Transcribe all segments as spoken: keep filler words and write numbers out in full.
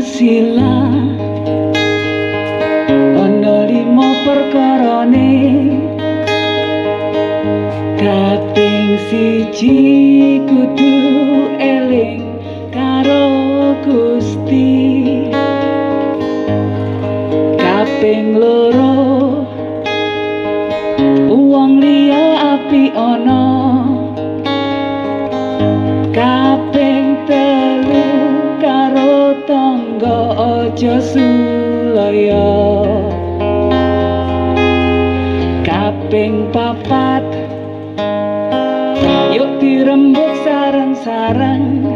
sila ono limo perkarane kaping siji kudu eling karo Gusti, kaping loro wong liya api ono, kaping telu karo tangga aja sulaya, kaping papat yuk dirembuk sarang-sarang,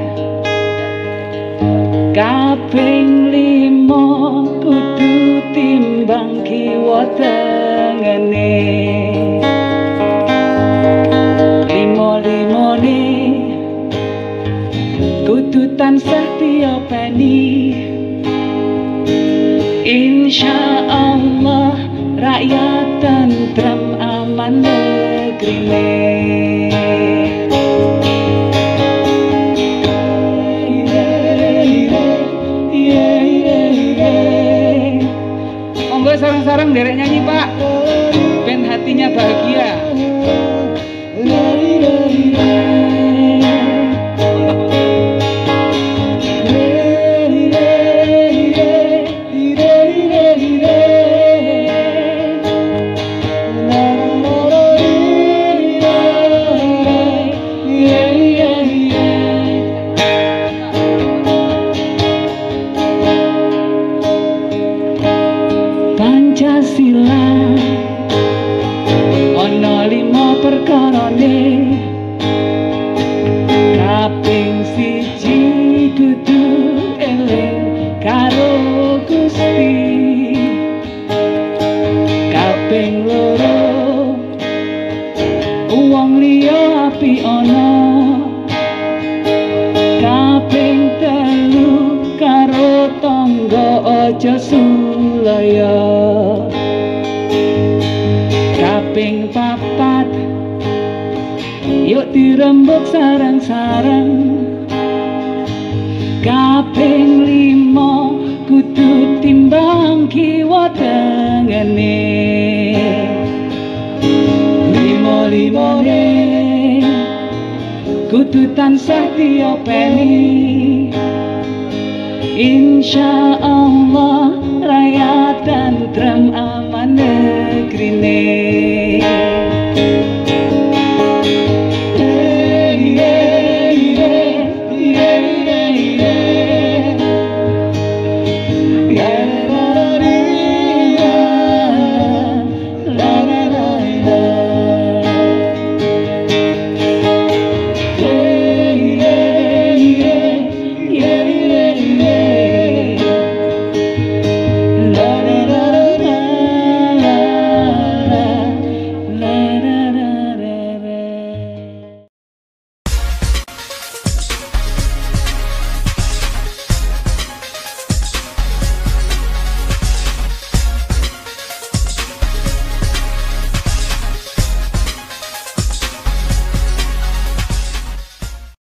kaping limo kudu timbang kiwa tengene, limo-limone kudu tansah diopeni, insya Allah rakyat tentrem aman negrine. Sarang-sarang derek nyanyi pak, ben hatinya bahagia. Pancasila ono limo perkarane kaping siji kudu eling karo Gusti, kaping loro wong liya api ono, kaping telu karo tangga aja sulaya, kaping papat yuk dirembuk sarang-sarang, kaping limo kudu timbang kiwa tengene, limo-limone kudu tansah diopeni, insya Allah rakyat tentrem aman negrine.